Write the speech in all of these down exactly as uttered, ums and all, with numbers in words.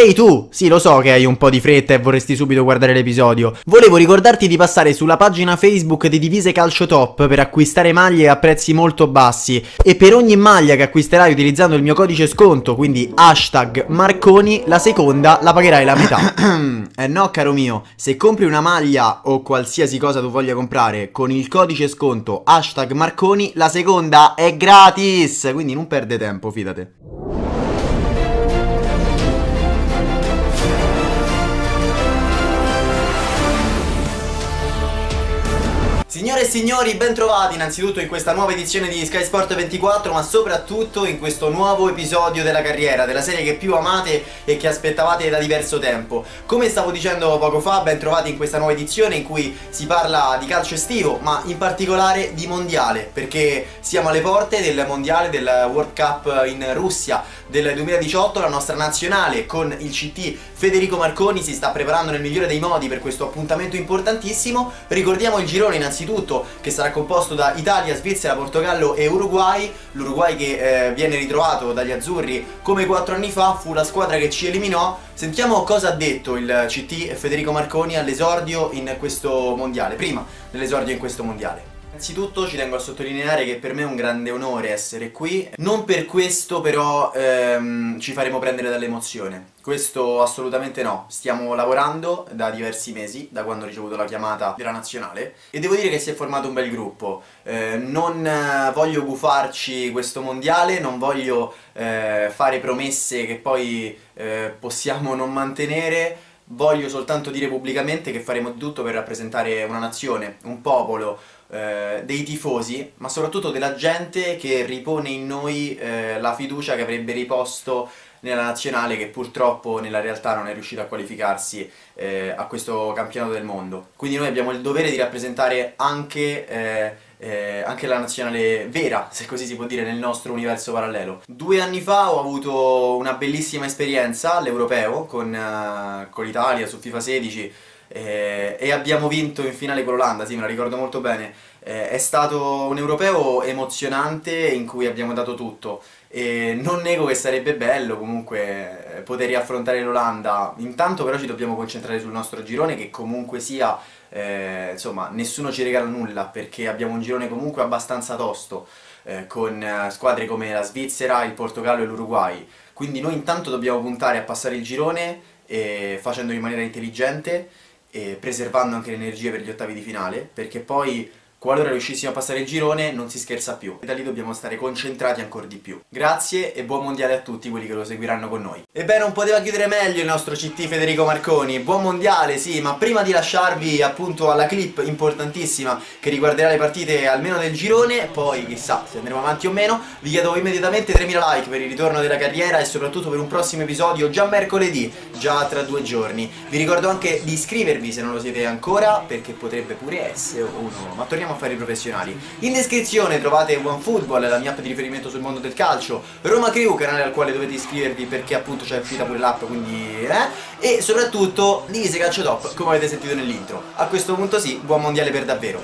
Ehi tu, sì lo so che hai un po' di fretta e vorresti subito guardare l'episodio. Volevo ricordarti di passare sulla pagina Facebook di Divise Calcio Top per acquistare maglie a prezzi molto bassi. E per ogni maglia che acquisterai utilizzando il mio codice sconto, quindi hashtag Marconi, la seconda la pagherai la metà. Eh no caro mio, se compri una maglia o qualsiasi cosa tu voglia comprare con il codice sconto hashtag Marconi, la seconda è gratis. Quindi non perde tempo, fidate. Signore e signori, ben trovati innanzitutto in questa nuova edizione di Sky Sport ventiquattro, ma soprattutto in questo nuovo episodio della carriera, della serie che più amate e che aspettavate da diverso tempo. Come stavo dicendo poco fa, ben trovati in questa nuova edizione in cui si parla di calcio estivo, ma in particolare di mondiale, perché siamo alle porte del mondiale del World Cup in Russia del duemiladiciotto, la nostra nazionale con il C T Federico Marconi si sta preparando nel migliore dei modi per questo appuntamento importantissimo. Ricordiamo il girone innanzitutto, che sarà composto da Italia, Svizzera, Portogallo e Uruguay. L'Uruguay che eh, viene ritrovato dagli azzurri come quattro anni fa, fu la squadra che ci eliminò. Sentiamo cosa ha detto il C T Federico Marconi all'esordio in questo mondiale, prima dell'esordio in questo mondiale. Innanzitutto ci tengo a sottolineare che per me è un grande onore essere qui, non per questo però ehm, ci faremo prendere dall'emozione, questo assolutamente no. Stiamo lavorando da diversi mesi, da quando ho ricevuto la chiamata della nazionale, e devo dire che si è formato un bel gruppo. Eh, non eh, voglio gufarci questo mondiale, non voglio eh, fare promesse che poi eh, possiamo non mantenere. Voglio soltanto dire pubblicamente che faremo tutto per rappresentare una nazione, un popolo, eh, dei tifosi, ma soprattutto della gente che ripone in noi eh, la fiducia che avrebbe riposto nella nazionale, che purtroppo nella realtà non è riuscita a qualificarsi eh, a questo campionato del mondo. Quindi noi abbiamo il dovere di rappresentare anche... Eh, Eh, anche la nazionale vera, se così si può dire, nel nostro universo parallelo. Due anni fa ho avuto una bellissima esperienza all'Europeo con, uh, con l'Italia su FIFA sedici eh, e abbiamo vinto in finale con l'Olanda, sì, me la ricordo molto bene. Eh, è stato un Europeo emozionante in cui abbiamo dato tutto e non nego che sarebbe bello comunque poter riaffrontare l'Olanda. Intanto però ci dobbiamo concentrare sul nostro girone, che comunque sia... Eh, insomma, nessuno ci regala nulla, perché abbiamo un girone comunque abbastanza tosto eh, con eh, squadre come la Svizzera, il Portogallo e l'Uruguay. Quindi noi intanto dobbiamo puntare a passare il girone eh, facendolo in maniera intelligente e eh, preservando anche le energie per gli ottavi di finale, perché poi qualora riuscissimo a passare il girone non si scherza più, e da lì dobbiamo stare concentrati ancora di più. Grazie e buon mondiale a tutti quelli che lo seguiranno con noi. Ebbene, non poteva chiudere meglio il nostro C T Federico Marconi. Buon mondiale, sì, ma prima di lasciarvi appunto alla clip importantissima che riguarderà le partite almeno del girone, poi chissà se andremo avanti o meno, vi chiedo immediatamente tremila like per il ritorno della carriera e soprattutto per un prossimo episodio già mercoledì, già tra due giorni. Vi ricordo anche di iscrivervi se non lo siete ancora, perché potrebbe pure essere uno, ma torniamo a fare i professionali. In descrizione trovate OneFootball, la mia app di riferimento sul mondo del calcio, Roma Crew, canale al quale dovete iscrivervi perché appunto c'è uscita pure l'app, quindi eh? E soprattutto Divise Calcio Top, come avete sentito nell'intro. A questo punto sì, buon mondiale per davvero.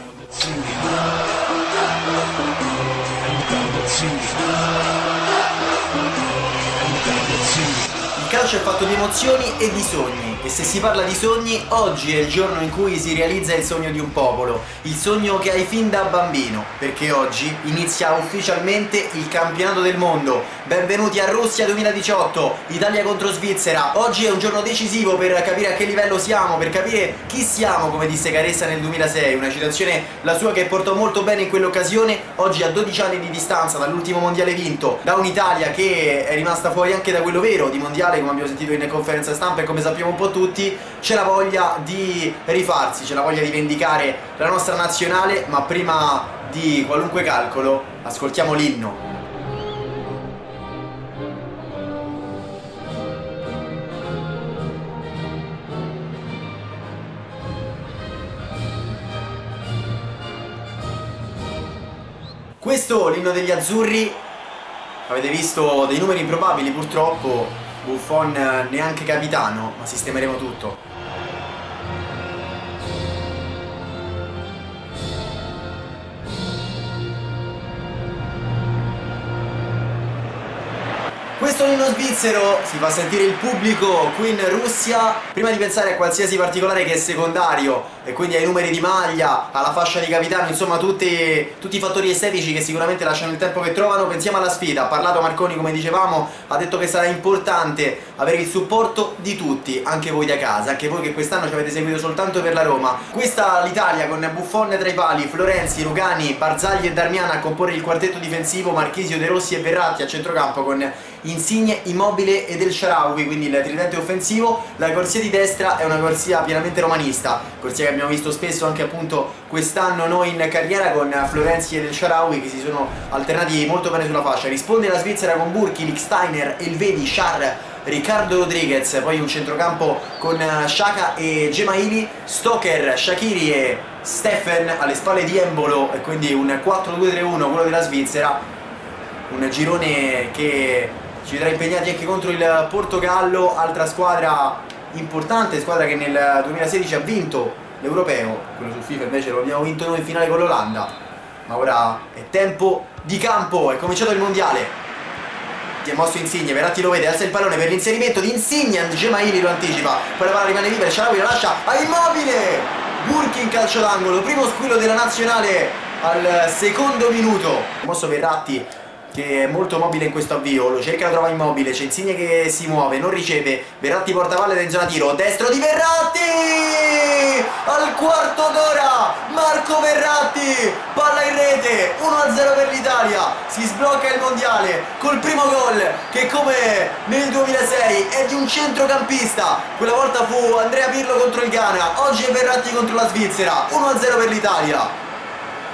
Il calcio è fatto di emozioni e di sogni, e se si parla di sogni, oggi è il giorno in cui si realizza il sogno di un popolo, il sogno che hai fin da bambino, perché oggi inizia ufficialmente il campionato del mondo. Benvenuti a Russia duemiladiciotto, Italia contro Svizzera. Oggi è un giorno decisivo per capire a che livello siamo, per capire chi siamo, come disse Caressa nel duemilasei, una citazione la sua che portò molto bene in quell'occasione. Oggi a dodici anni di distanza dall'ultimo mondiale vinto, da un'Italia che è rimasta fuori anche da quello vero di mondiale, come abbiamo sentito in conferenza stampa e come sappiamo un po' tutti, c'è la voglia di rifarsi, c'è la voglia di vendicare la nostra nazionale. Ma prima di qualunque calcolo ascoltiamo l'inno. Questo l'inno degli azzurri, avete visto dei numeri improbabili purtroppo. Buffon neanche capitano, ma sistemeremo tutto. Questo l'inno svizzero, si fa sentire il pubblico qui in Russia. Prima di pensare a qualsiasi particolare che è secondario, e quindi ai numeri di maglia, alla fascia di capitano, insomma tutti, tutti i fattori estetici che sicuramente lasciano il tempo che trovano, pensiamo alla sfida. Ha parlato Marconi, come dicevamo, ha detto che sarà importante avere il supporto di tutti, anche voi da casa, anche voi che quest'anno ci avete seguito soltanto per la Roma. Questa l'Italia con Buffon tra i pali, Florenzi, Rugani, Barzagli e Darmiana a comporre il quartetto difensivo, Marchesio, De Rossi e Verratti a centrocampo con Insigne, Immobile ed El Shaarawy, quindi il tridente offensivo. La corsia di destra è una corsia pienamente romanista, corsia che abbiamo visto spesso anche appunto quest'anno noi in carriera con Florenzi ed El Shaarawy che si sono alternati molto bene sulla fascia. Risponde la Svizzera con Burki, Lichtsteiner, Elvedi, Char, Riccardo Rodriguez, poi un centrocampo con Sciaka e Gemaili, Stoker, Shaqiri e Steffen alle spalle di Embolo, e quindi un quattro due tre uno quello della Svizzera, un girone che ci vedrà impegnati anche contro il Portogallo, altra squadra importante, squadra che nel duemilasedici ha vinto l'Europeo, quello su FIFA invece lo abbiamo vinto noi in finale con l'Olanda, ma ora è tempo di campo, è cominciato il Mondiale. È mosso Insigne, Verratti lo vede, alza il pallone per l'inserimento di Insigne, Gemaili lo anticipa, poi la palla rimane libera, Shaarawy la lascia a Immobile, Burki in calcio d'angolo, primo squillo della nazionale al secondo minuto. Mosso Verratti che è molto mobile in questo avvio, lo cerca, lo trova Immobile, c'è Insigne che si muove, non riceve, Verratti porta palla in zona tiro, destro di Verratti, al quarto d'ora Marco Verratti, palla in rete, uno a zero per l'Italia, si sblocca il mondiale col primo gol che come nel duemilasei è di un centrocampista, quella volta fu Andrea Pirlo contro il Ghana, oggi è Verratti contro la Svizzera, uno a zero per l'Italia.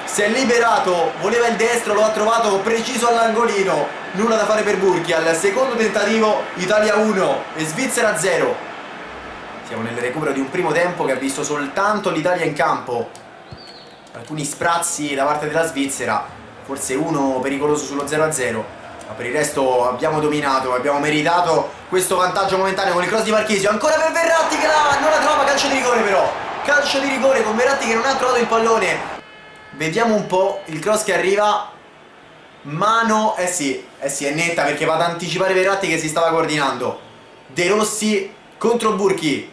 Si è liberato, voleva il destro, lo ha trovato preciso all'angolino, nulla da fare per Burki. Al secondo tentativo Italia uno e Svizzera zero. Siamo nel recupero di un primo tempo che ha visto soltanto l'Italia in campo, alcuni sprazzi da parte della Svizzera, forse uno pericoloso sullo zero a zero, ma per il resto abbiamo dominato, abbiamo meritato questo vantaggio momentaneo con il cross di Marchesio, ancora per Verratti che la, non la trova, calcio di rigore però, calcio di rigore con Verratti che non ha trovato il pallone. Vediamo un po' il cross che arriva, mano, eh sì, eh sì è netta perché va ad anticipare Verratti che si stava coordinando. De Rossi contro Burki,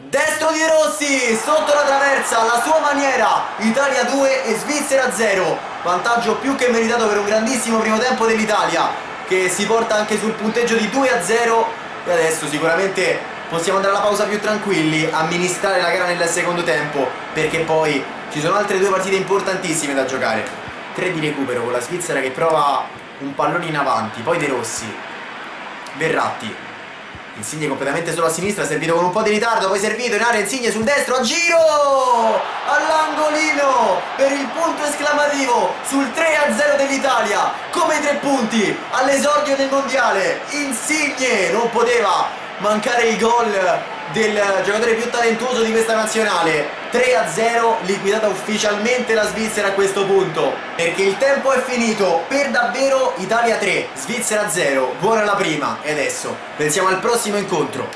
destro di Rossi, sotto la traversa, la sua maniera, Italia due e Svizzera zero, vantaggio più che meritato per un grandissimo primo tempo dell'Italia che si porta anche sul punteggio di due a zero e adesso sicuramente possiamo andare alla pausa più tranquilli, amministrare la gara nel secondo tempo, perché poi ci sono altre due partite importantissime da giocare. Tre di recupero con la Svizzera che prova un pallone in avanti, poi De Rossi, Verratti, Insigne completamente solo a sinistra, servito con un po' di ritardo, poi servito in area Insigne sul destro, a giro, all'angolino per il punto esclamativo sul tre a zero dell'Italia, come i tre punti all'esordio del mondiale. Insigne non poteva mancare il gol del giocatore più talentuoso di questa nazionale. Tre a zero, liquidata ufficialmente la Svizzera a questo punto, perché il tempo è finito per davvero. Italia tre, Svizzera zero, buona la prima e adesso pensiamo al prossimo incontro.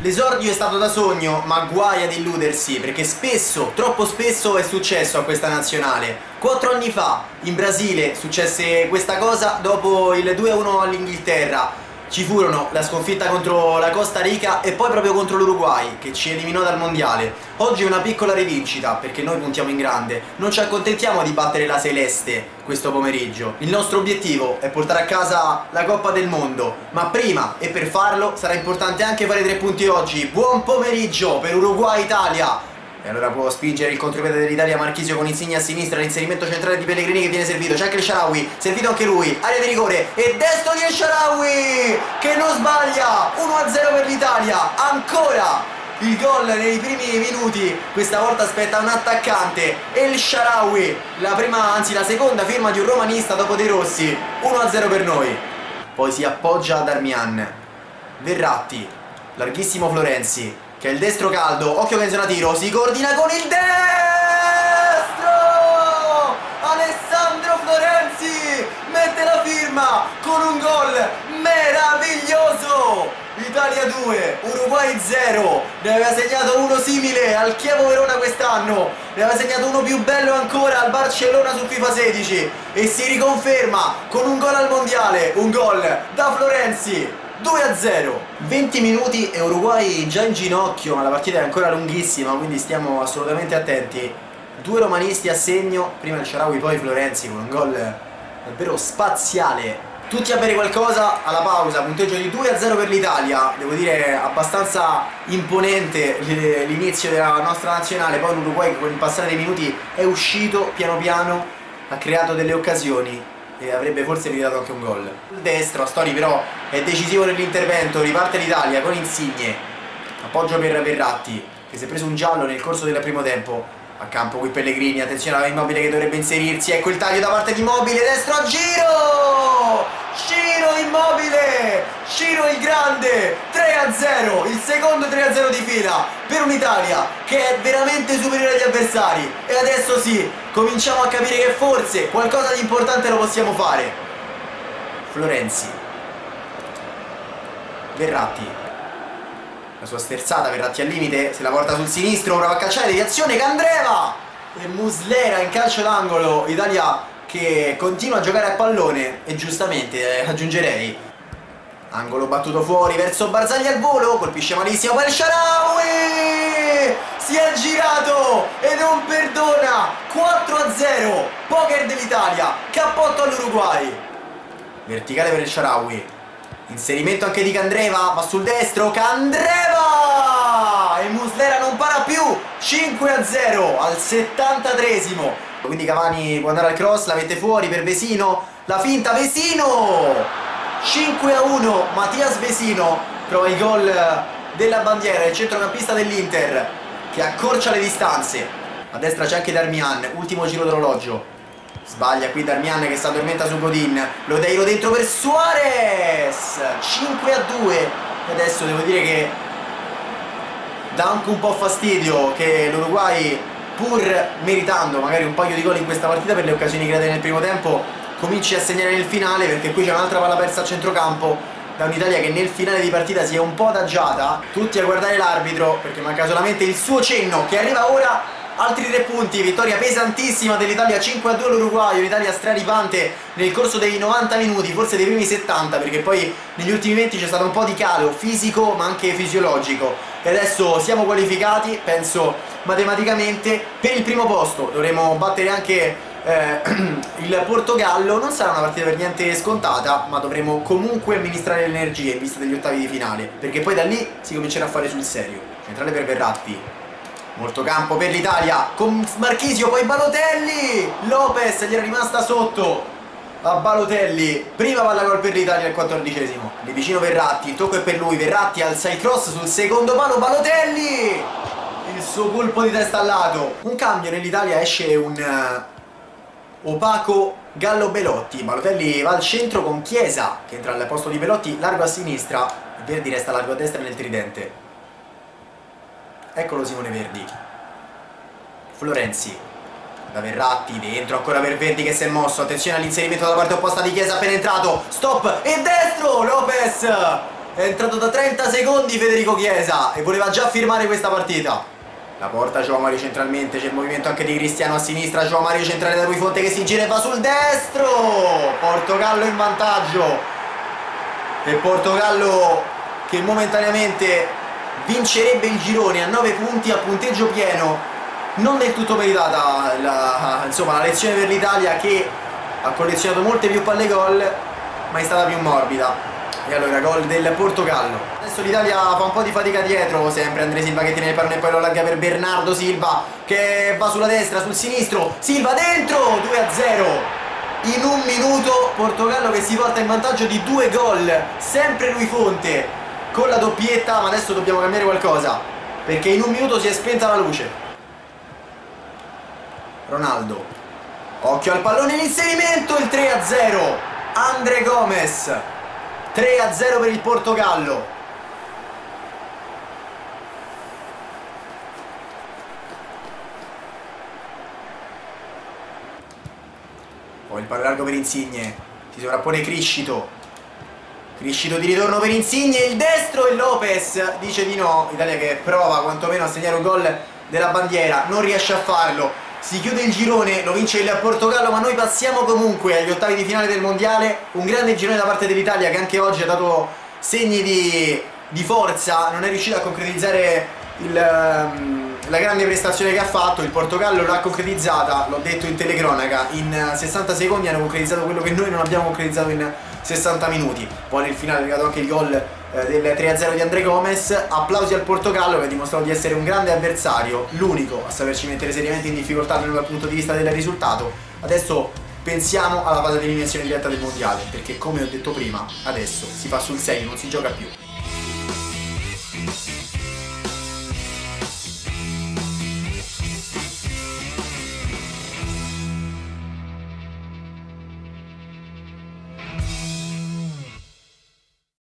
L'esordio è stato da sogno, ma guai ad illudersi, perché spesso, troppo spesso è successo a questa nazionale. Quattro anni fa in Brasile successe questa cosa dopo il due a uno all'Inghilterra. Ci furono la sconfitta contro la Costa Rica e poi proprio contro l'Uruguay che ci eliminò dal mondiale. Oggi una piccola rivincita perché noi puntiamo in grande, non ci accontentiamo di battere la Celeste questo pomeriggio. Il nostro obiettivo è portare a casa la Coppa del Mondo, ma prima e per farlo sarà importante anche fare tre punti oggi. Buon pomeriggio per Uruguay-Italia! E allora può spingere il contropiede dell'Italia Marchesio con Insigne a sinistra, l'inserimento centrale di Pellegrini che viene servito, c'è anche El Shaarawy, servito anche lui, area di rigore e destro di El Shaarawy che non sbaglia, uno a zero per l'Italia, ancora il gol nei primi minuti, questa volta aspetta un attaccante, El Shaarawy, la prima, anzi la seconda firma di un romanista dopo De Rossi, uno a zero per noi. Poi si appoggia a Darmian, Verratti, larghissimo Florenzi, che è il destro caldo, occhio che in zona tiro, si coordina con il destro! Alessandro Florenzi mette la firma con un gol meraviglioso! Italia Italia due, Uruguay zero. Ne aveva segnato uno simile al Chievo Verona quest'anno, ne aveva segnato uno più bello ancora al Barcellona su FIFA sedici e si riconferma con un gol al mondiale, un gol da Florenzi. Due a zero. Venti minuti e Uruguay già in ginocchio, ma la partita è ancora lunghissima, quindi stiamo assolutamente attenti. Due romanisti a segno, prima El Shaarawy, poi Florenzi con un gol davvero spaziale. Tutti a bere qualcosa alla pausa, punteggio di due a zero per l'Italia, devo dire abbastanza imponente l'inizio della nostra nazionale. Poi l'Uruguay con il passare dei minuti è uscito piano piano, ha creato delle occasioni e avrebbe forse evitato anche un gol. Il destro, Astori però è decisivo nell'intervento, riparte l'Italia con Insigne, appoggio per Verratti che si è preso un giallo nel corso del primo tempo. A campo qui Pellegrini, attenzione a Immobile che dovrebbe inserirsi, ecco il taglio da parte di Immobile, destro a giro! Ciro Immobile! Ciro il grande! tre a zero, il secondo tre a zero di fila per un'Italia che è veramente superiore agli avversari. E adesso sì, cominciamo a capire che forse qualcosa di importante lo possiamo fare. Florenzi, Verratti, la sua sterzata, Verratti al limite, se la porta sul sinistro, prova a calciare, deviazione, Candreva! E Muslera in calcio d'angolo, Italia che continua a giocare a pallone e giustamente eh, aggiungerei. Angolo battuto fuori, verso Barzagli al volo, colpisce malissimo per El Shaarawy! Si è girato e non perdona, quattro a zero, poker dell'Italia, cappotto all'Uruguay. Verticale per El Shaarawy. Inserimento anche di Candreva, va sul destro, Candreva! E Muslera non para più, cinque a zero al settantatreesimo. Quindi Cavani può andare al cross, la mette fuori per Vecino, la finta Vecino! cinque a uno, Mattias Vecino trova il gol della bandiera, il centrocampista dell'Inter che accorcia le distanze. A destra c'è anche Darmian, ultimo giro d'orologio. Sbaglia qui Darmian che si addormenta su Godin, lo deiro dentro per Suarez, cinque a due. Adesso devo dire che dà anche un po' fastidio che l'Uruguay, pur meritando magari un paio di gol in questa partita per le occasioni create nel primo tempo, cominci a segnare nel finale, perché qui c'è un'altra palla persa a centrocampo da un'Italia che nel finale di partita si è un po' adagiata. Tutti a guardare l'arbitro perché manca solamente il suo cenno che arriva ora. Altri tre punti, vittoria pesantissima dell'Italia cinque a due all'Uruguay, un'Italia straripante nel corso dei novanta minuti, forse dei primi settanta, perché poi negli ultimi venti c'è stato un po' di calo fisico ma anche fisiologico. E adesso siamo qualificati, penso matematicamente, per il primo posto. Dovremo battere anche eh, il Portogallo, non sarà una partita per niente scontata, ma dovremo comunque amministrare le energie in vista degli ottavi di finale, perché poi da lì si comincerà a fare sul serio. Centrale per Verratti. Molto campo per l'Italia, con Marchesio, poi Balotelli, Lopes gli era rimasta sotto a Balotelli, prima palla gol per l'Italia al quattordicesimo, lì vicino Verratti, il tocco è per lui, Verratti alza il cross sul secondo palo, Balotelli, il suo colpo di testa al lato. Un cambio nell'Italia, esce un uh, opaco Gallo Belotti, Balotelli va al centro con Chiesa che entra al posto di Belotti, largo a sinistra, Verdi resta largo a destra nel tridente. Eccolo Simone Verdi, Florenzi, da Verratti, dentro ancora per Verdi che si è mosso, attenzione all'inserimento dalla parte opposta di Chiesa appena entrato, stop e destro, Lopes, è entrato da trenta secondi Federico Chiesa e voleva già firmare questa partita. La porta Joao Mario centralmente, c'è il movimento anche di Cristiano a sinistra, Joao Mario centrale da Rui Fonte che si gira e va sul destro, Portogallo in vantaggio e Portogallo che momentaneamente vincerebbe il girone a nove punti a punteggio pieno. Non del tutto meritata la, insomma, la lezione per l'Italia che ha collezionato molte più palle gol ma è stata più morbida. E allora gol del Portogallo. Adesso l'Italia fa un po' di fatica dietro, sempre Andrea Silva che tiene il pallone e poi lo allarga per Bernardo Silva che va sulla destra, sul sinistro, Silva dentro, due a zero. In un minuto Portogallo che si porta in vantaggio di due gol, sempre Rui Fonte con la doppietta, ma adesso dobbiamo cambiare qualcosa perché in un minuto si è spenta la luce. Ronaldo, occhio al pallone, l'inserimento, il tre a zero, André Gomes, tre a zero per il Portogallo. Poi il palo largo per Insigne, si sovrappone Criscito, Criscito di ritorno per Insigne, il destro, e Lopes dice di no. L'Italia che prova quantomeno a segnare un gol della bandiera, non riesce a farlo. Si chiude il girone, lo vince il Portogallo, ma noi passiamo comunque agli ottavi di finale del mondiale. Un grande girone da parte dell'Italia che anche oggi ha dato segni di, di forza, non è riuscita a concretizzare il, la grande prestazione che ha fatto. Il Portogallo l'ha concretizzata, l'ho detto in telecronaca, in sessanta secondi hanno concretizzato quello che noi non abbiamo concretizzato in sessanta minuti. Poi nel finale è arrivato anche il gol del tre a zero di André Gomes. Applausi al Portogallo che ha dimostrato di essere un grande avversario, l'unico a saperci mettere seriamente in difficoltà dal punto di vista del risultato. Adesso pensiamo alla fase di eliminazione diretta del mondiale, perché come ho detto prima adesso si fa sul serio, non si gioca più.